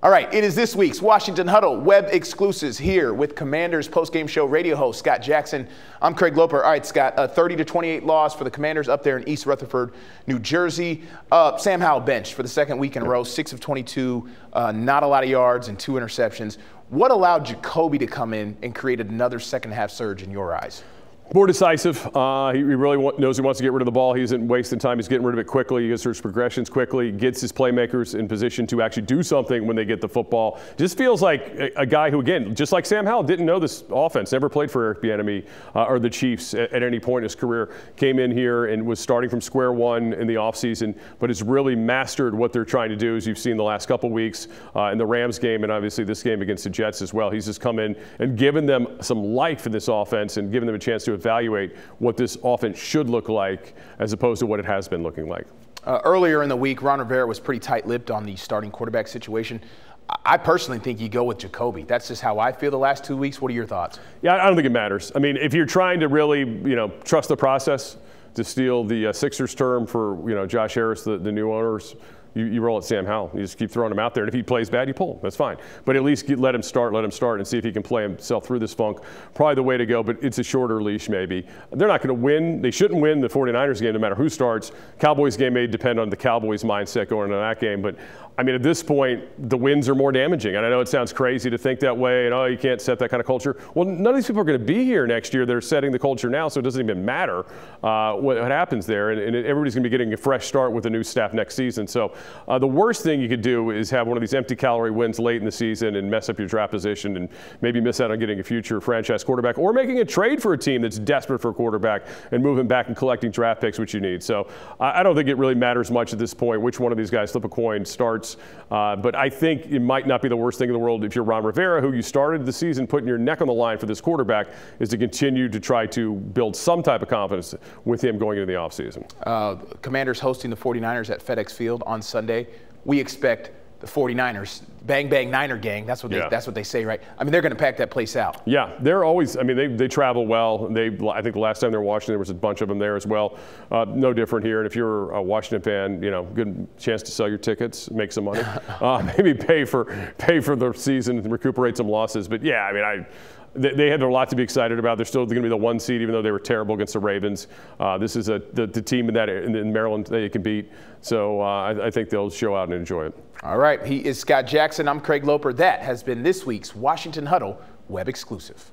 All right, it is this week's Washington Huddle Web Exclusives here with Commanders postgame show radio host Scott Jackson. I'm Craig Loper. All right, Scott, a 30-28 loss for the Commanders up there in East Rutherford, New Jersey. Sam Howell benched for the second week in a row, 6 of 22, not a lot of yards and 2 interceptions. What allowed Jacoby to come in and create another second-half surge in your eyes? More decisive. He really knows he wants to get rid of the ball. He isn't wasting time. He's getting rid of it quickly. He gets his progressions quickly. Gets his playmakers in position to actually do something when they get the football. Just feels like a guy who, again, just like Sam Howell, didn't know this offense. Never played for Eric Bieniemy or the Chiefs at any point in his career. Came in here and was starting from square one in the offseason, but has really mastered what they're trying to do, as you've seen the last couple weeks in the Rams game and obviously this game against the Jets as well. He's just come in and given them some life in this offense and given them a chance to evaluate what this offense should look like as opposed to what it has been looking like. Earlier in the week, Ron Rivera was pretty tight-lipped on the starting quarterback situation. I personally think you go with Jacoby. That's just how I feel the last 2 weeks. What are your thoughts? Yeah, I don't think it matters. I mean, if you're trying to really, trust the process, to steal the Sixers term for, Josh Harris, the new owners, you roll at Sam Howell. You just keep throwing him out there. And if he plays bad, you pull him. That's fine. But at least let him start, and see if he can play himself through this funk. Probably the way to go, but it's a shorter leash maybe. They're not going to win. They shouldn't win the 49ers game no matter who starts. Cowboys game may depend on the Cowboys mindset going into that game. But, I mean, at this point, the wins are more damaging. And I know it sounds crazy to think that way and, oh, you can't set that kind of culture. Well, none of these people are going to be here next year. They're setting the culture now, so it doesn't even matter what happens there. And everybody's going to be getting a fresh start with a new staff next season. So the worst thing you could do is have one of these empty calorie wins late in the season and mess up your draft position and maybe miss out on getting a future franchise quarterback or making a trade for a team that's desperate for a quarterback and moving back and collecting draft picks, which you need. So I don't think it really matters much at this point which one of these guys flip a coin starts. But I think it might not be the worst thing in the world if you're Ron Rivera, who you started the season putting your neck on the line for this quarterback, is to continue to try to build some type of confidence with him going into the offseason. Commanders hosting the 49ers at FedEx Field on Sunday. We expect the 49ers, bang, bang, Niner gang. That's what they say, right? I mean, they're going to pack that place out. Yeah, they're always, I mean, they travel well. I think the last time they were in Washington, there was a bunch of them there as well. No different here. And if you're a Washington fan, good chance to sell your tickets, make some money. Maybe pay for the season and recuperate some losses. But, yeah, I mean, they had a lot to be excited about. They're still going to be the 1 seed, even though they were terrible against the Ravens. This is the team in Maryland that you can beat. So I think they'll show out and enjoy it. All right. He is Scott Jackson. I'm Craig Loper. That has been this week's Washington Huddle Web Exclusive.